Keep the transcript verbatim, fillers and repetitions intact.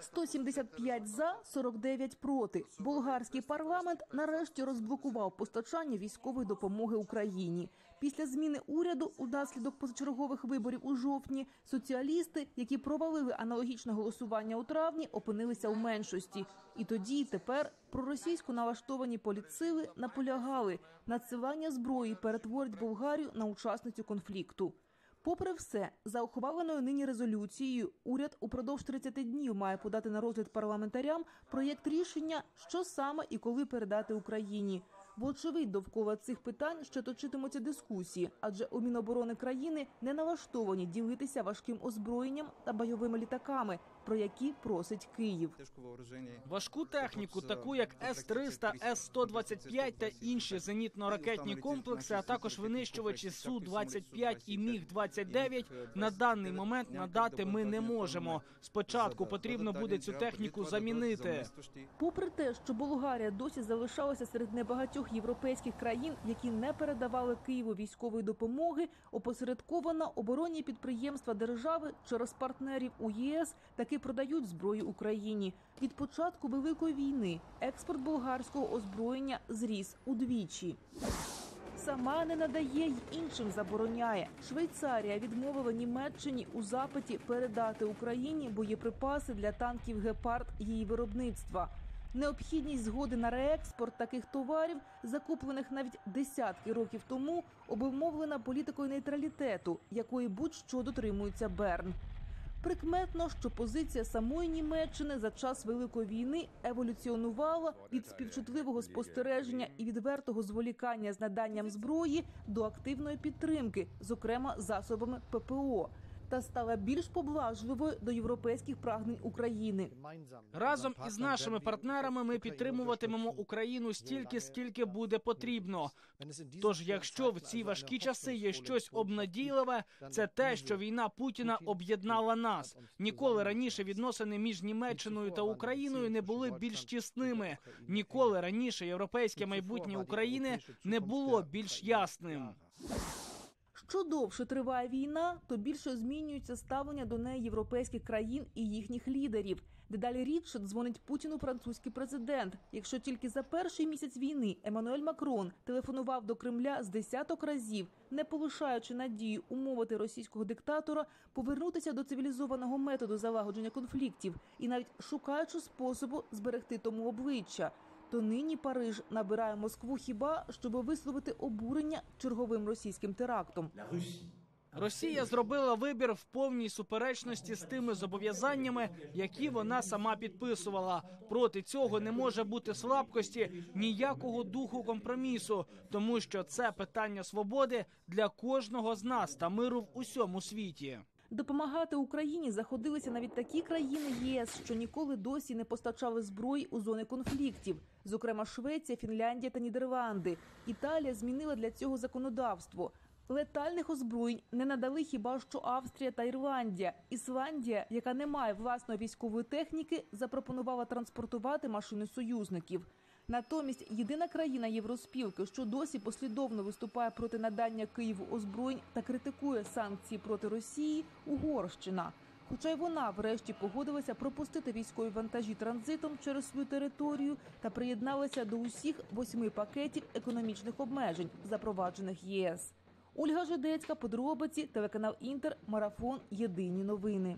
сто сімдесят п'ять за, сорок дев'ять проти. Болгарський парламент нарешті розблокував постачання військової допомоги Україні. Після зміни уряду унаслідок позачергових виборів у жовтні соціалісти, які провалили аналогічне голосування у травні, опинилися в меншості. І тоді, і тепер проросійсько налаштовані політсили наполягали – надсилання зброї перетворить Болгарію на учасницю конфлікту. Попри все, за ухваленою нині резолюцією, уряд упродовж тридцяти днів має подати на розгляд парламентарям проєкт рішення, що саме і коли передати Україні. Вочевидь, довкола цих питань ще точитимуться дискусії, адже у Міноборони країни не налаштовані ділитися важким озброєнням та бойовими літаками, про які просить Київ. Важку техніку, таку як С триста, С сто двадцять п'ять та інші зенітно-ракетні комплекси, а також винищувачі Су двадцять п'ять і Міг двадцять дев'ять, на даний момент надати ми не можемо. Спочатку потрібно буде цю техніку замінити. Попри те, що Болгарія досі залишалася серед небагатьох європейських країн, які не передавали Києву військової допомоги, опосередковано оборонні підприємства держави через партнерів у Є С таки продають зброю Україні. Від початку Великої війни експорт болгарського озброєння зріс удвічі. Сама не надає й іншим забороняє. Швейцарія відмовила Німеччині у запиті передати Україні боєприпаси для танків «Гепард» її виробництва. Необхідність згоди на реекспорт таких товарів, закуплених навіть десятки років тому, обумовлена політикою нейтралітету, якої будь-що дотримується Берн. Прикметно, що позиція самої Німеччини за час Великої війни еволюціонувала від співчутливого спостереження і відвертого зволікання з наданням зброї до активної підтримки, зокрема засобами Пе Пе О, та стала більш поблажливою до європейських прагнень України. Разом із нашими партнерами ми підтримуватимемо Україну стільки, скільки буде потрібно. Тож, якщо в ці важкі часи є щось обнадійливе, це те, що війна Путіна об'єднала нас. Ніколи раніше відносини між Німеччиною та Україною не були більш тісними. Ніколи раніше європейське майбутнє України не було більш ясним. Що довше триває війна, то більше змінюється ставлення до неї європейських країн і їхніх лідерів. Дедалі рідше дзвонить Путіну французький президент. Якщо тільки за перший місяць війни Еммануель Макрон телефонував до Кремля з десяток разів, не полишаючи надії умовити російського диктатора повернутися до цивілізованого методу залагодження конфліктів і навіть шукаючи способу зберегти тому обличчя, то нині Париж набирає Москву хіба, щоб висловити обурення черговим російським терактом. Росія зробила вибір в повній суперечності з тими зобов'язаннями, які вона сама підписувала. Проти цього не може бути слабкості, ніякого духу компромісу, тому що це питання свободи для кожного з нас та миру в усьому світі. Допомагати Україні заходилися навіть такі країни Є С, що ніколи досі не постачали зброї у зони конфліктів. Зокрема, Швеція, Фінляндія та Нідерланди. Італія змінила для цього законодавство. Летальних озброєнь не надали хіба що Австрія та Ірландія. Ісландія, яка не має власної військової техніки, запропонувала транспортувати машини союзників. Натомість єдина країна Євроспілки, що досі послідовно виступає проти надання Києву озброєнь та критикує санкції проти Росії – Угорщина. Хоча й вона врешті погодилася пропустити військові вантажі транзитом через свою територію та приєдналася до усіх восьми пакетів економічних обмежень, запроваджених Є С. Ольга Жидецька, подробиці, телеканал «Інтер», марафон «Єдині новини».